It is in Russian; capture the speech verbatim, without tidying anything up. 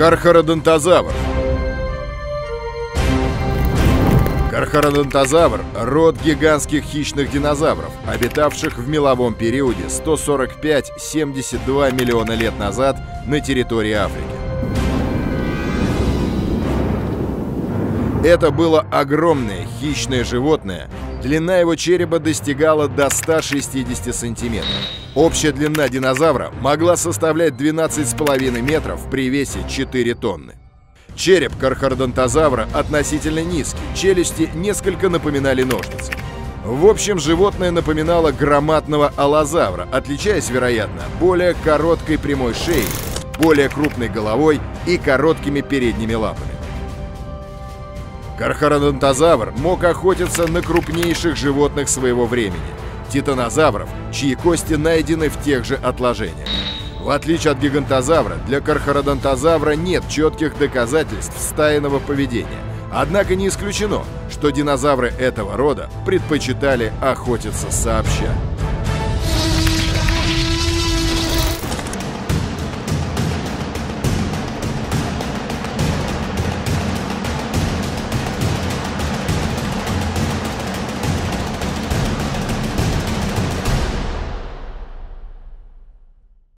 Кархародонтозавр. Кархародонтозавр – род гигантских хищных динозавров, обитавших в меловом периоде сто сорок пять — семьдесят два миллиона лет назад на территории Африки. Это было огромное хищное животное. Длина его черепа достигала до ста шестидесяти сантиметров. Общая длина динозавра могла составлять двенадцать с половиной метров при весе четыре тонны. Череп кархародонтозавра относительно низкий, челюсти несколько напоминали ножницы. В общем, животное напоминало громадного аллозавра, отличаясь, вероятно, более короткой прямой шеей, более крупной головой и короткими передними лапами. Кархародонтозавр мог охотиться на крупнейших животных своего времени – титанозавров, чьи кости найдены в тех же отложениях. В отличие от гигантозавра, для кархародонтозавра нет четких доказательств стайного поведения. Однако не исключено, что динозавры этого рода предпочитали охотиться сообща.